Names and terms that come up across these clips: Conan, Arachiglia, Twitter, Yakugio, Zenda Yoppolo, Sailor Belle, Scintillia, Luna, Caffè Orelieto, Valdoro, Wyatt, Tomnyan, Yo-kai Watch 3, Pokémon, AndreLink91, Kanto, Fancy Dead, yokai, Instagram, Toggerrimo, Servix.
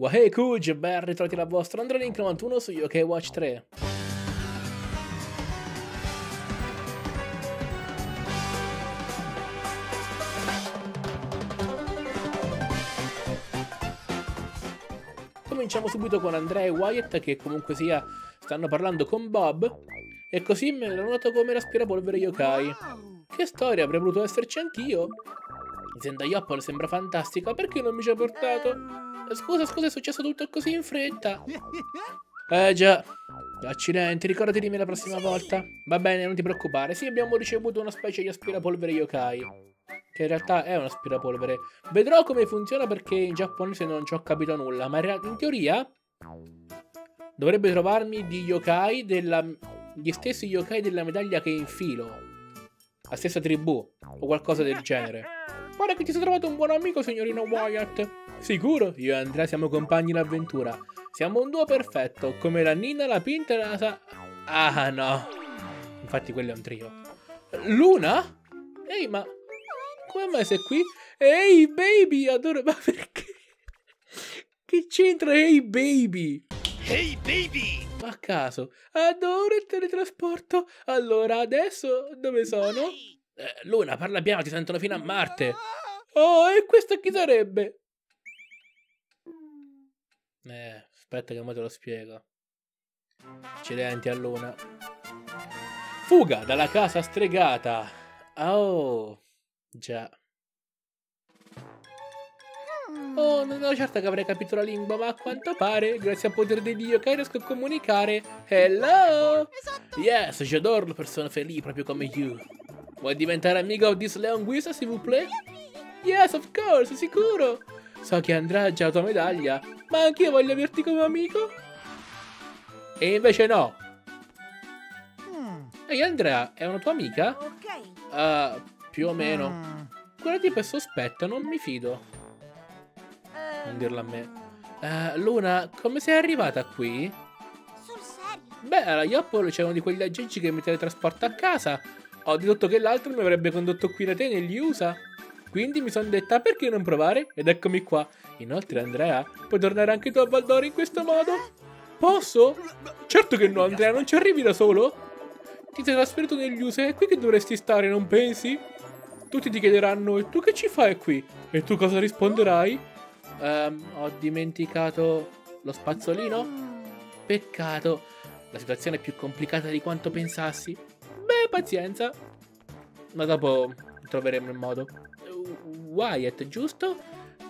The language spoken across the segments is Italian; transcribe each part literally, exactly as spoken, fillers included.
Wahey Kuj, ben ritrovati dal vostro Androlink novantuno su Yo-kai Watch tre. Cominciamo subito con Andrea e Wyatt che comunque sia stanno parlando con Bob e così me lo noto come l'aspirapolvere yokai. Che storia, avrei voluto esserci anch'io? Zenda Yoppolo sembra fantastica, perché non mi ci ha portato? Scusa, scusa, è successo tutto così in fretta. Eh già. Accidenti, ricordati di me la prossima volta. Va bene, non ti preoccupare. Sì, abbiamo ricevuto una specie di aspirapolvere yokai, che in realtà è un aspirapolvere. Vedrò come funziona perché in giapponese non ci ho capito nulla, ma in teoria dovrebbe trovarmi di yokai della... gli stessi yokai della medaglia che infilo, la stessa tribù o qualcosa del genere. Guarda che ti sei trovato un buon amico, signorino Wyatt. Sicuro, io e Andrea siamo compagni d'avventura. Siamo un duo perfetto, come la Nina, la Pinta e la Sa... Ah no, infatti quello è un trio. Luna? Ehi, ma come mai sei qui? Ehi baby, adoro... Ma perché? Che c'entra Ehi baby? Ehi baby! Ma a caso, adoro il teletrasporto. Allora adesso dove sono? Eh, Luna, parla piano, ti sentono fino a Marte. Oh, e questo chi sarebbe? Eh, aspetta che ora te lo spiego. Accidenti a Luna. Fuga dalla casa stregata. Oh, già. Oh, non ero certa che avrei capito la lingua, ma a quanto pare, grazie al potere di Dio, che riesco a comunicare. Hello! Yes, j'adore, persona felice, proprio come you. Vuoi diventare amico di this linguista, s'il vous plaît? Yes, of course, sicuro! So che andrà già la tua medaglia, ma anch'io voglio averti come amico. E invece no. Mm. Ehi Andrea, è una tua amica? Ok. Uh, più o meno. Mm. Quella tipo è sospetta, non mi fido. Uh. Non dirla a me. Uh, Luna, come sei arrivata qui? Sul serio? Beh, alla Yoppolo c'è uno di quegli aggeggi che mi teletrasporta a casa. Ho dedotto che l'altro mi avrebbe condotto qui da te negli U S A. Quindi mi sono detta, perché non provare? Ed eccomi qua. Inoltre Andrea, puoi tornare anche tu a Valdoro in questo modo? Posso? Certo che no Andrea, non ci arrivi da solo? Ti sei trasferito negli U S A, è qui che dovresti stare, non pensi? Tutti ti chiederanno, e tu che ci fai qui? E tu cosa risponderai? Ehm, ho dimenticato lo spazzolino? Peccato, la situazione è più complicata di quanto pensassi. Beh, pazienza. Ma dopo troveremo il modo. Wyatt, giusto?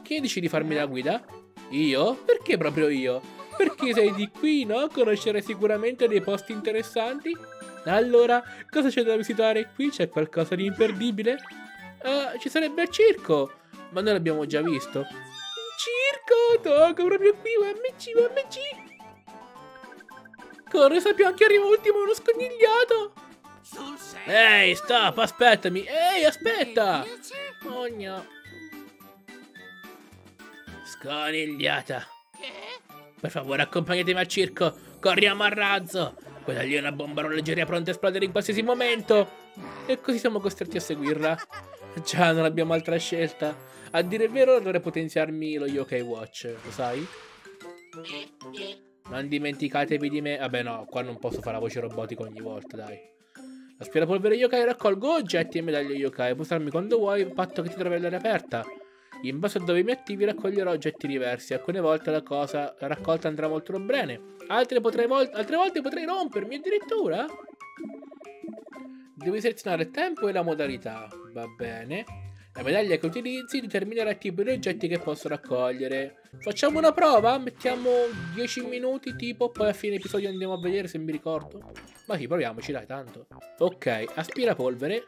Che dici di farmi la guida? Io? Perché proprio io? Perché sei di qui, no? Conoscerai sicuramente dei posti interessanti. Allora, cosa c'è da visitare qui? C'è qualcosa di imperdibile? Uh, ci sarebbe il circo, ma noi l'abbiamo già visto. Circo, Togo, proprio qui, U M C, U M C. Corre, sappiamo che arriva ultimo uno scondigliato. Ehi, hey, stop, aspettami. Ehi, hey, aspetta. Oh no. Sconigliata. Per favore accompagnatemi al circo. Corriamo a razzo. Quella lì è una bomba orologeria pronta a esplodere in qualsiasi momento. E così siamo costretti a seguirla. Già, non abbiamo altra scelta. A dire il vero dovrei potenziarmi lo Yo-kai Watch, lo sai? Non dimenticatevi di me. Vabbè no, qua non posso fare la voce robotica ogni volta, dai. L'aspirapolvere yokai, raccolgo oggetti e medaglie yokai. Puoi usarmi quando vuoi, il patto che ti trovi all'aria aperta. In base a dove mi attivi raccoglierò oggetti diversi. Alcune volte la cosa la raccolta andrà molto bene, altre, potrei vol altre volte potrei rompermi addirittura. Devi selezionare il tempo e la modalità. Va bene. La medaglia che utilizzi determinerà il tipo di oggetti che posso raccogliere. Facciamo una prova? Mettiamo dieci minuti tipo, poi a fine episodio andiamo a vedere se mi ricordo. Ma sì, proviamoci dai tanto. Ok, aspirapolvere.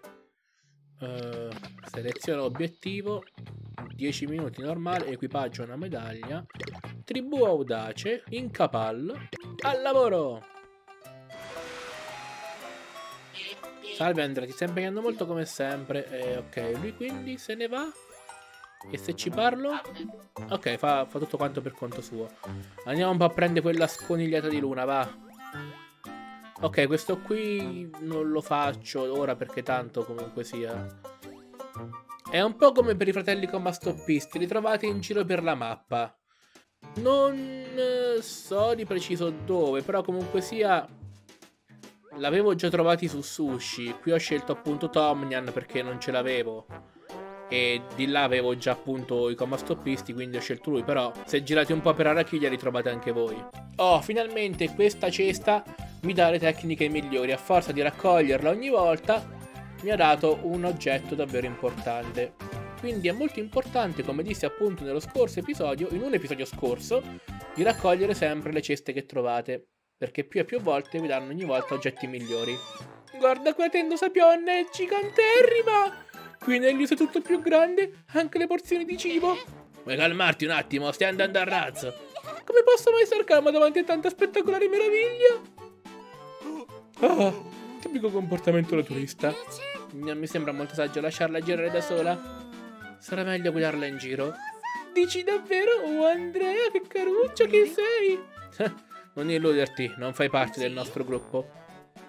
Uh, seleziono obiettivo, dieci minuti normale, equipaggio una medaglia, tribù audace, incapal, al lavoro! Salve Andrea, ti stai impegnando molto come sempre. Eh, ok, lui quindi se ne va. E se ci parlo? Ok, fa, fa tutto quanto per conto suo. Andiamo un po' a prendere quella sconigliata di Luna, va. Ok, questo qui non lo faccio ora perché tanto comunque sia. È un po' come per i fratelli comastoppisti, li trovate in giro per la mappa. Non so di preciso dove, però comunque sia l'avevo già trovati su Sushi. Qui ho scelto appunto Tomnyan perché non ce l'avevo, e di là avevo già appunto i comastoppisti, quindi ho scelto lui. Però se girate un po' per Arachiglia li trovate anche voi. Oh, finalmente questa cesta mi dà le tecniche migliori. A forza di raccoglierla ogni volta mi ha dato un oggetto davvero importante. Quindi è molto importante, come disse appunto nello scorso episodio, in un episodio scorso, di raccogliere sempre le ceste che trovate, perché più e più volte vi danno ogni volta oggetti migliori. Guarda qua, Tendo Sapionne, giganterrima! Qui nell'iso è tutto più grande, anche le porzioni di cibo. Vuoi calmarti un attimo? Stai andando a razzo. Come posso mai star calmo davanti a tanta spettacolare meraviglia? Oh, tipico comportamento da turista. Non mi sembra molto saggio lasciarla girare da sola. Sarà meglio guidarla in giro. Dici davvero? Oh Andrea, che caruccia che sei! Non illuderti, non fai parte del nostro gruppo.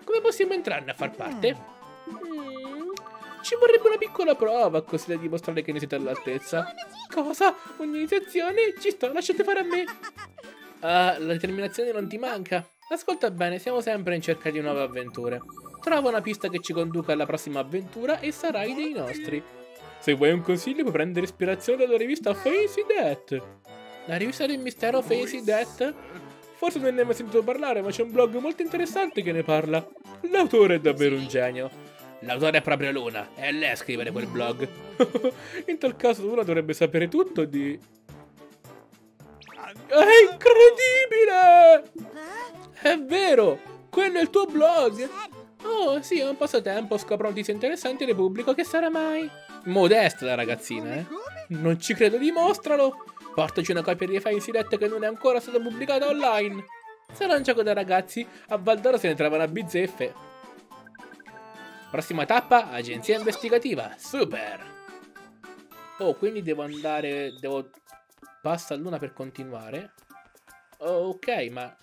Come possiamo entrarne a far parte? Ci vorrebbe una piccola prova, così da dimostrare che ne siete all'altezza. Cosa? Un'iniziazione? Ci sto, lasciate fare a me. Ah, la determinazione non ti manca. Ascolta bene, siamo sempre in cerca di nuove avventure. Trova una pista che ci conduca alla prossima avventura e sarai dei nostri. Se vuoi un consiglio puoi prendere ispirazione dalla rivista Fancy Dead. La rivista del mistero Fancy Dead? Forse non ne hai mai sentito parlare, ma c'è un blog molto interessante che ne parla. L'autore è davvero un genio. L'autore è proprio Luna, è lei a scrivere quel blog. In tal caso Luna dovrebbe sapere tutto di... È incredibile! È vero! Quello è il tuo blog! Oh sì, è un passatempo, scopro notizie interessanti e le pubblico, che sarà mai? Modesta la ragazzina, eh? Non ci credo, dimostralo! Portaci una copia di Fancy Dead che non è ancora stata pubblicata online! Sarà un gioco da ragazzi, a Valdoro se ne trovano a bizzeffe. Prossima tappa, agenzia investigativa. Super! Oh, quindi devo andare... Devo... Passa a Luna per continuare. Oh, ok, ma...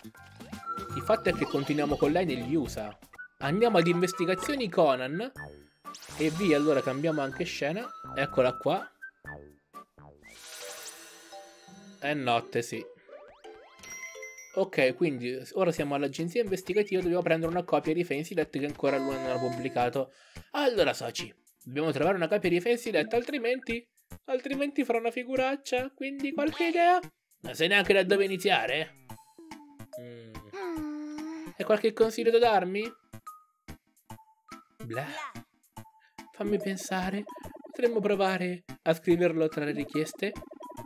Il fatto è che continuiamo con lei negli U S A. Andiamo ad investigazioni Conan. E via, allora cambiamo anche scena. Eccola qua. È notte, sì. Ok, quindi ora siamo all'agenzia investigativa, dobbiamo prendere una copia di Fancy Dead che ancora lui non ha pubblicato. Allora soci, dobbiamo trovare una copia di Fancy Dead, altrimenti altrimenti farà una figuraccia, quindi qualche idea? Non sai neanche da dove iniziare? Mm. E qualche consiglio da darmi? Blah. Fammi pensare, potremmo provare a scriverlo tra le richieste?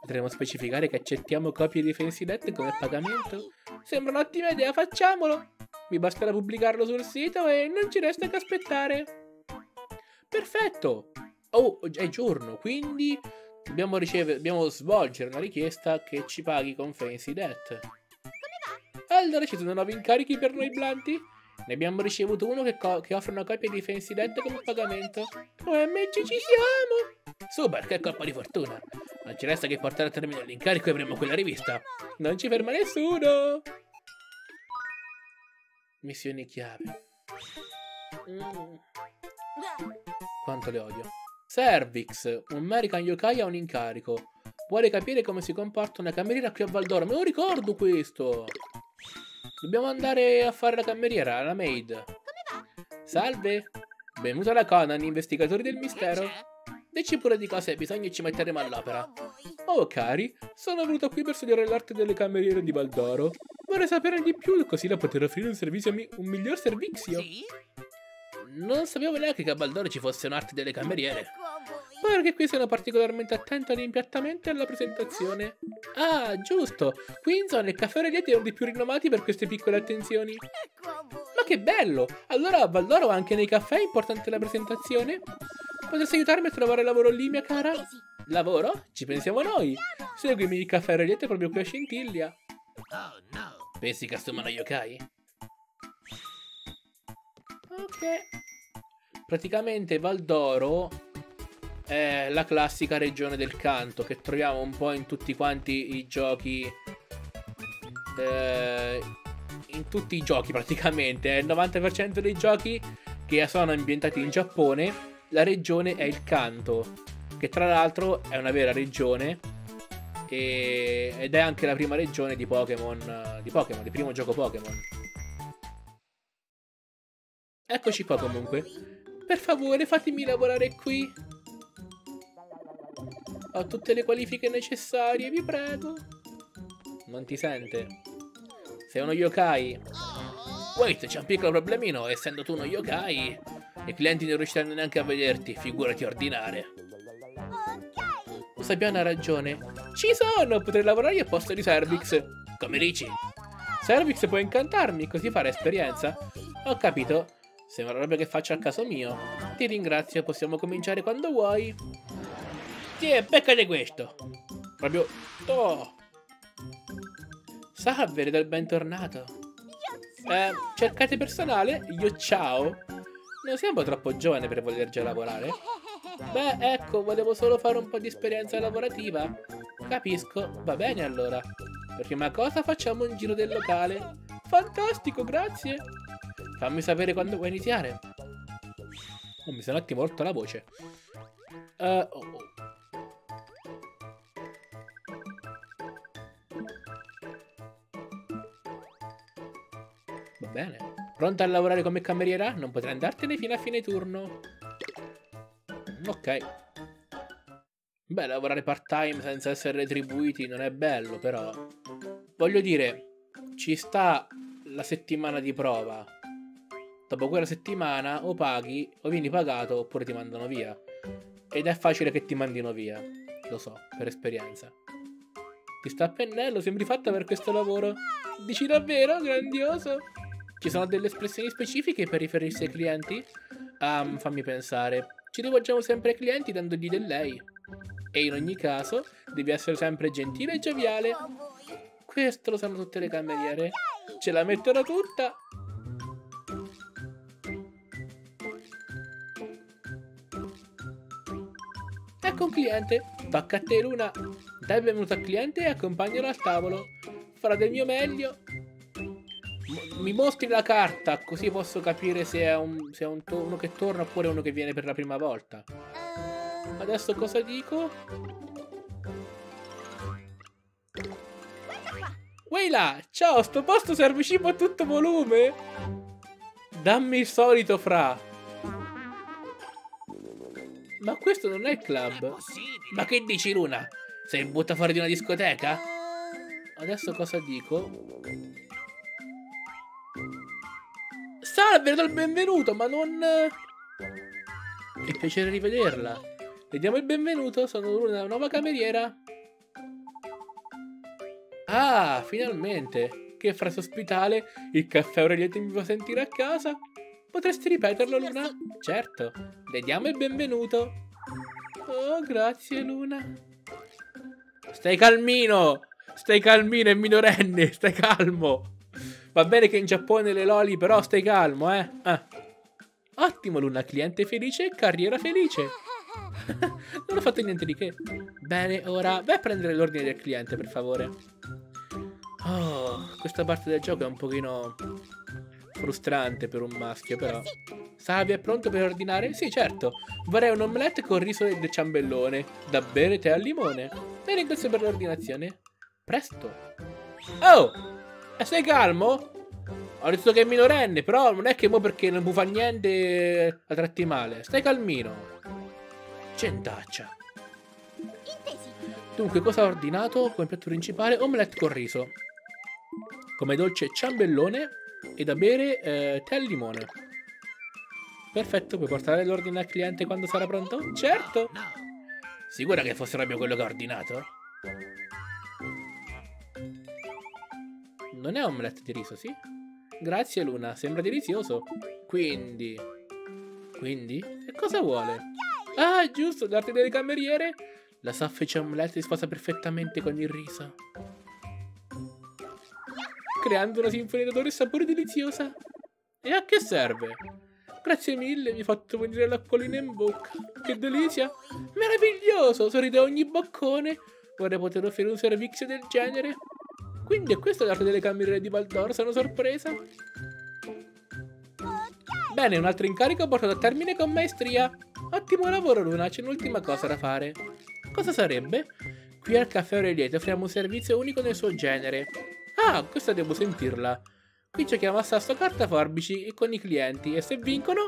Potremmo specificare che accettiamo copie di Fancy Dead come pagamento? Sembra un'ottima idea, facciamolo! Mi basterà pubblicarlo sul sito e non ci resta che aspettare! Perfetto! Oh, è giorno, quindi dobbiamo, ricevere, dobbiamo svolgere una richiesta che ci paghi con Fancy Dead. Allora, ci sono nuovi incarichi per noi blanti? Ne abbiamo ricevuto uno che, che offre una copia di Fancy Dead come pagamento. O M G, ci siamo! Super, che colpo di fortuna! Non ci resta che portare a termine l'incarico e avremo quella rivista. Non ci ferma nessuno! Missioni chiave. Mm. Quanto le odio. Servix, un American Yokai ha un incarico. Vuole capire come si comporta una cameriera qui a Valdoro. Me lo ricordo questo! Dobbiamo andare a fare la cameriera, la maid. Come va? Salve! Benvenuto alla Conan, investigatori del mistero. Dici pure di cosa hai bisogno e ci metteremo all'opera. Oh cari, sono venuto qui per studiare l'arte delle cameriere di Valdoro. Vorrei sapere di più, così da poter offrire un servizio mi un miglior servizio. Sì? Non sapevo neanche che a Valdoro ci fosse un'arte delle cameriere. Pare che qui siano particolarmente attenti all'impiattamento e alla presentazione. Ah, giusto! Qui in zona il Caffè Orelieto è uno dei più rinomati per queste piccole attenzioni. Ma che bello! Allora a Valdoro anche nei caffè è importante la presentazione? Potresti aiutarmi a trovare lavoro lì, mia cara? Lavoro? Ci pensiamo noi! Seguimi, il Caffè Orelieto proprio qui a Scintillia. Oh no! Pensi che assumano yokai? Ok. Praticamente Valdoro è la classica regione del Kanto, che troviamo un po' in tutti quanti i giochi... Eh, in tutti i giochi praticamente. Il novanta per cento dei giochi che sono ambientati in Giappone... La regione è il Kanto, che tra l'altro è una vera regione e... ed è anche la prima regione di Pokémon, di Pokémon, del primo gioco Pokémon. Eccoci qua comunque. Per favore fatemi lavorare qui. Ho tutte le qualifiche necessarie, vi prego. Non ti sente. Sei uno yokai. Wait, c'è un piccolo problemino. Essendo tu uno yokai, i clienti non riusciranno neanche a vederti. Figurati ordinare. Sabiana ha ragione. Ci sono, potrei lavorare io a posto di Servix. Come dici? Servix può incantarmi, così fare esperienza. Ho capito. Sembra roba che faccio a caso mio. Ti ringrazio, possiamo cominciare quando vuoi. Sì, beccate questo. Proprio... Oh. Salve, del bentornato. Eh, cercate personale? Io ciao. Non sembro troppo giovane per voler già lavorare. Beh, ecco, volevo solo fare un po' di esperienza lavorativa. Capisco, va bene allora. Per prima cosa facciamo un giro del locale. Fantastico, grazie. Fammi sapere quando vuoi iniziare. Oh, mi sono un attimo rotto la voce. uh, oh, oh. Va bene. Pronta a lavorare come cameriera? Non potrai andartene fino a fine turno. Ok. Beh, lavorare part-time senza essere retribuiti non è bello, però... Voglio dire, ci sta la settimana di prova. Dopo quella settimana o paghi, o vieni pagato, oppure ti mandano via. Ed è facile che ti mandino via. Lo so, per esperienza. Ti sta a pennello, sembri fatta per questo lavoro. Dici davvero? Grandioso! Ci sono delle espressioni specifiche per riferirsi ai clienti? Um, fammi pensare... Ci rivolgiamo sempre ai clienti dandogli del lei. E in ogni caso, devi essere sempre gentile e gioviale. Questo lo sanno tutte le cameriere. Ce la mettono tutta. Ecco un cliente. Tocca a te, Luna. Dai il benvenuto al cliente e accompagnalo al tavolo. Farò del mio meglio. Mi mostri la carta, così posso capire se è, un, se è un uno che torna oppure uno che viene per la prima volta. Adesso cosa dico? Uè là, ciao, sto posto serve cibo a tutto volume? Dammi il solito fra. Ma questo non è il club. Ma che dici, Luna? Sei buttata fuori di una discoteca? Adesso cosa dico? Salve, dal benvenuto, ma non... Che piacere rivederla. Le diamo il benvenuto, sono una nuova cameriera. Ah, finalmente. Che frase ospitale. Il caffè Orelieto mi fa sentire a casa. Potresti ripeterlo, Luna? Certo, le diamo il benvenuto. Oh, grazie, Luna. Stai calmino. Stai calmino, è minorenne. Stai calmo. Va bene che in Giappone le loli, però stai calmo, eh. Ah. Ottimo, Luna, cliente felice e carriera felice. Non ho fatto niente di che. Bene, ora vai a prendere l'ordine del cliente, per favore. Oh, questa parte del gioco è un pochino frustrante per un maschio, però. Salve, è pronto per ordinare? Sì, certo. Vorrei un omelette con riso e del ciambellone. Da bere tè al limone. Ti ringrazio per l'ordinazione. Presto. Oh! Sei calmo? Ho detto che è minorenne, però non è che mo perché non può fare niente la tratti male. Stai calmino. Gentaccia. Dunque, cosa ho ordinato come piatto principale? Omelette con riso. Come dolce ciambellone e da bere eh, tè al limone. Perfetto, puoi portare l'ordine al cliente quando sarà pronto? Certo. Sicura che fosse proprio quello che ho ordinato? Non è omelette di riso, sì? Grazie, Luna, sembra delizioso. Quindi... Quindi? Che cosa vuole? Ah, giusto, l'arte delle cameriere. La soffice omelette si sposa perfettamente con il riso, creando una sinfonia d'odore e sapore deliziosa. E a che serve? Grazie mille, mi hai fatto venire l'acquolina in bocca. Che delizia! Meraviglioso, sorride ogni boccone. Vorrei poter offrire un servizio del genere. Quindi è questa l'arte delle cameriere di Valdoro, sono sorpresa. Bene, un altro incarico portato a termine con maestria. Ottimo lavoro, Luna, c'è un'ultima cosa da fare. Cosa sarebbe? Qui al Caffè Orelieto offriamo un servizio unico nel suo genere. Ah, questa devo sentirla. Qui giochiamo a sasso carta forbici e con i clienti, e se vincono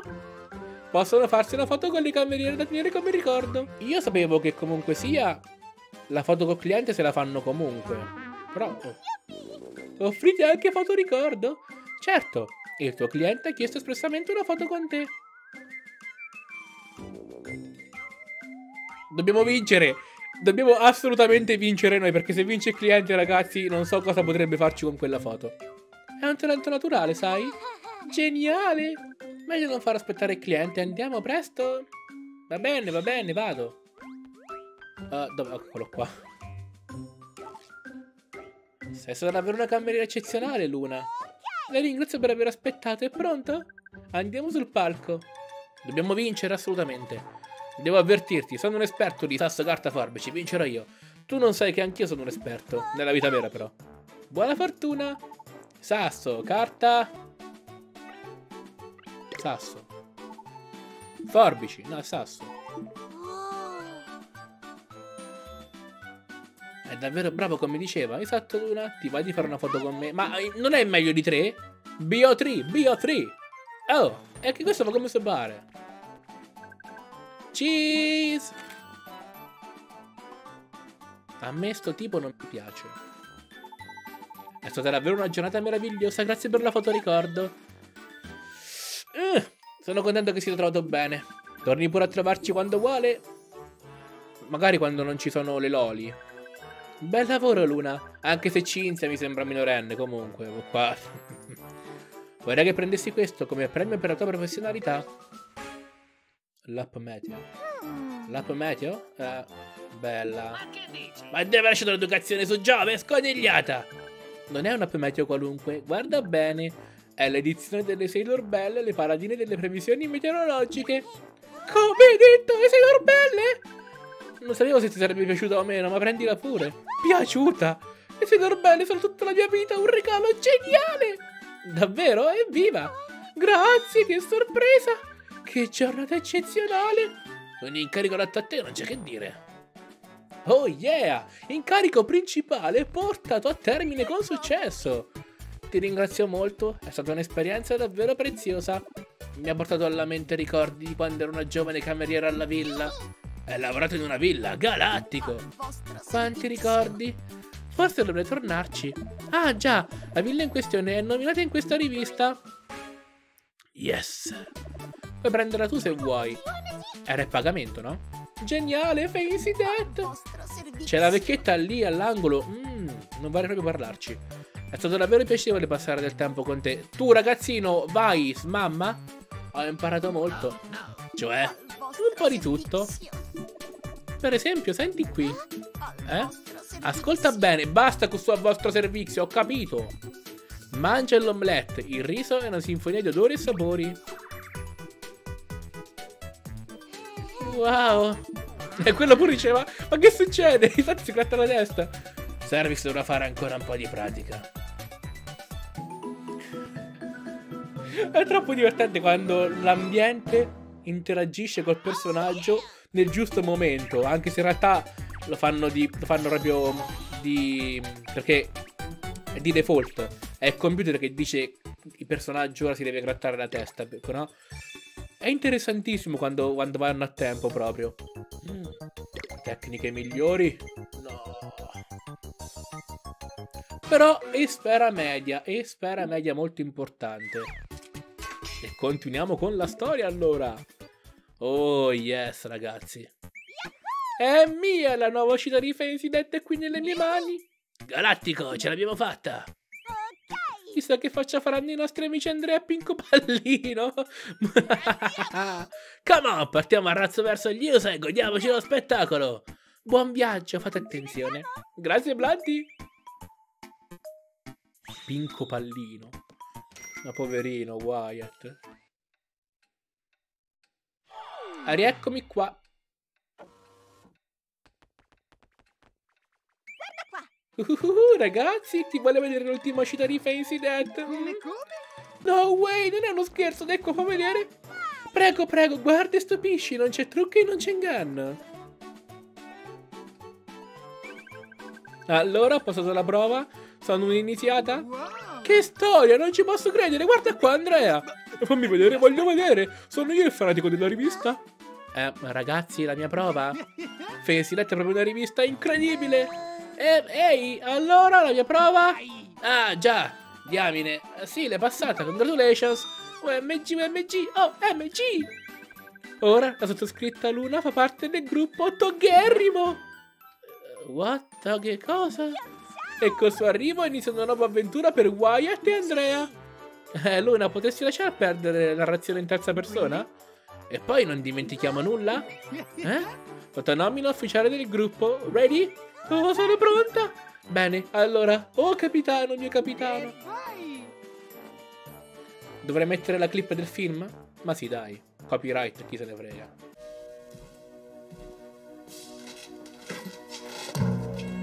possono farsi una foto con le cameriere da tenere come ricordo. Io sapevo che comunque sia la foto col cliente se la fanno comunque. Però oh, offrite anche foto ricordo. Certo, il tuo cliente ha chiesto espressamente una foto con te. Dobbiamo vincere. Dobbiamo assolutamente vincere noi, perché se vince il cliente, ragazzi, non so cosa potrebbe farci con quella foto. È un talento naturale, sai? Geniale. Meglio non far aspettare il cliente. Andiamo presto. Va bene, va bene, vado. Uh, dove? Eccolo qua. Sei stata davvero una cameriera eccezionale, Luna. La ringrazio per aver aspettato. È pronto? Andiamo sul palco. Dobbiamo vincere assolutamente. Devo avvertirti, sono un esperto di sasso, carta, forbici, vincerò io. Tu non sai che anch'io sono un esperto, nella vita vera però. Buona fortuna. Sasso, carta. Sasso. Forbici, no, sasso. È davvero bravo come diceva, esatto Luna, ti vai di fare una foto con me. Ma non è meglio di tre? B O tre, B O tre. Oh, è che questo fa come se pare. Cheese! A me sto tipo non mi piace. È stata davvero una giornata meravigliosa, grazie per la fotoricordo. Uh, sono contento che sia trovato bene. Torni pure a trovarci quando vuole. Magari quando non ci sono le loli. Bel lavoro Luna, anche se Cinzia mi sembra minorenne comunque. Qua. Vorrei che prendessi questo come premio per la tua professionalità. L'app meteo. L'app meteo? Eh, bella. Ma che dici? Ma deve lasciare l'educazione su Giove, scondigliata! Non è un'app meteo qualunque, guarda bene. È l'edizione delle Sailor Belle, le paladine delle previsioni meteorologiche. Come hai detto, le Sailor Belle? Non sapevo se ti sarebbe piaciuta o meno, ma prendila pure. Piaciuta? Le Sailor Belle sono tutta la mia vita, un regalo geniale! Davvero? Evviva! Grazie, che sorpresa! Che giornata eccezionale! Un incarico dato a te, non c'è che dire. Oh yeah! Incarico principale portato a termine con successo! Ti ringrazio molto, è stata un'esperienza davvero preziosa. Mi ha portato alla mente ricordi di quando ero una giovane cameriera alla villa. Hai lavorato in una villa, galattico! Quanti ricordi? Forse dovrei tornarci. Ah già, la villa in questione è nominata in questa rivista. Yes! Puoi prenderla tu se vuoi. Era il pagamento, no? Geniale, Fancy Dead. C'è la vecchietta lì all'angolo. Mm, non vale proprio parlarci. È stato davvero piacevole passare del tempo con te. Tu ragazzino, vai, mamma. Ho imparato molto. Cioè, un po' di tutto. Per esempio, senti qui. Eh? Ascolta bene, basta con il vostro servizio, ho capito. Mangia l'omelette, il riso e una sinfonia di odori e sapori. Wow. E quello pure diceva: ma che succede? Infatti si gratta la testa. Servix dovrà fare ancora un po' di pratica. È troppo divertente quando l'ambiente interagisce col personaggio nel giusto momento, anche se in realtà lo fanno di, lo fanno proprio di, perché è di default. È il computer che dice il personaggio ora si deve grattare la testa, no? È interessantissimo quando, quando vanno a tempo proprio. Mm. Tecniche migliori? No. Però esfera media, esfera media molto importante. E continuiamo con la storia allora. Oh yes ragazzi. È mia la nuova uscita di Fancy Dead, è qui nelle mie mani. Galattico, ce l'abbiamo fatta. Chissà che faccia faranno i nostri amici Andrea Pinco Pallino. Come on, partiamo a razzo verso gli USA e godiamoci lo spettacolo. Buon viaggio, fate attenzione. Grazie Blanti. Pinco Pallino. Ma poverino Wyatt. Rieccomi qua. Uhuhu, ragazzi, ti voglio vedere l'ultima uscita di Fancy Dead. Come, come? No way, non è uno scherzo, ed ecco, fa vedere. Prego, prego, guarda e stupisci, non c'è trucco e non c'è inganno. Allora, ho passato la prova. Sono un'iniziata. Che storia, non ci posso credere. Guarda qua, Andrea. Fammi vedere, voglio vedere. Sono io il fanatico della rivista. Eh, ragazzi, la mia prova. Fancy Dead è proprio una rivista incredibile. Eh, ehi, allora, la mia prova. Ah, già, diamine. Sì, l'è passata, congratulations. O M G, O M G, O M G. Ora la sottoscritta Luna fa parte del gruppo Toggerrimo. What? Che cosa? E col suo arrivo inizia una nuova avventura per Wyatt e Andrea. Eh, Luna, potresti lasciar perdere la narrazione in terza persona? E poi non dimentichiamo nulla? Eh? Fotonomina ufficiale del gruppo. Ready? Oh, sono pronta! Bene, allora. Oh, capitano, mio capitano. Dovrei mettere la clip del film? Ma sì, dai. Copyright, chi se ne frega.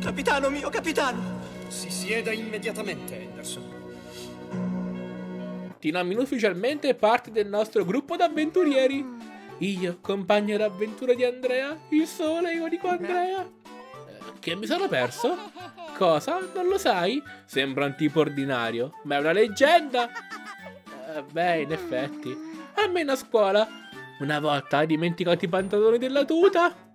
Capitano mio, capitano! Si sieda immediatamente, Henderson. Ti nomino ufficialmente parte del nostro gruppo d'avventurieri. Io, compagno d'avventura di Andrea, il sole unico Andrea. Eh, che mi sono perso? Cosa? Non lo sai? Sembra un tipo ordinario, ma è una leggenda. Eh, beh, in effetti. Almeno a scuola. Una volta hai dimenticato i pantaloni della tuta?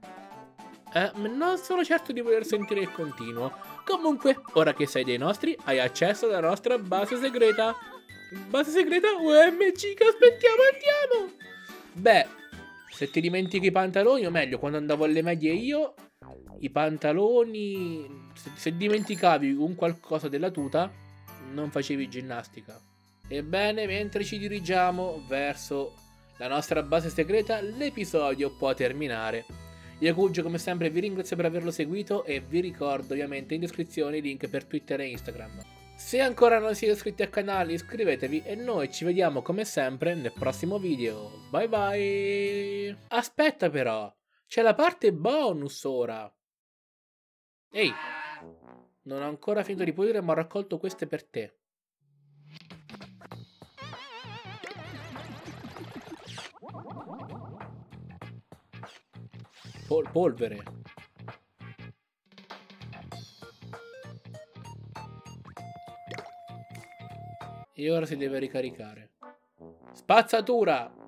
Eh, non sono certo di voler sentire il continuo. Comunque, ora che sei dei nostri, hai accesso alla nostra base segreta. Base segreta O M G, che aspettiamo, andiamo! Beh, se ti dimentichi i pantaloni, o meglio, quando andavo alle medie io, i pantaloni... Se, se dimenticavi un qualcosa della tuta, non facevi ginnastica. Ebbene, mentre ci dirigiamo verso la nostra base segreta, l'episodio può terminare. Yakugio, come sempre, vi ringrazio per averlo seguito e vi ricordo ovviamente in descrizione i link per Twitter e Instagram. Se ancora non siete iscritti al canale, iscrivetevi e noi ci vediamo come sempre nel prossimo video. Bye bye! Aspetta però, c'è la parte bonus ora! Ehi, non ho ancora finito di pulire ma ho raccolto queste per te. Pol- polvere. E ora si deve ricaricare. Spazzatura!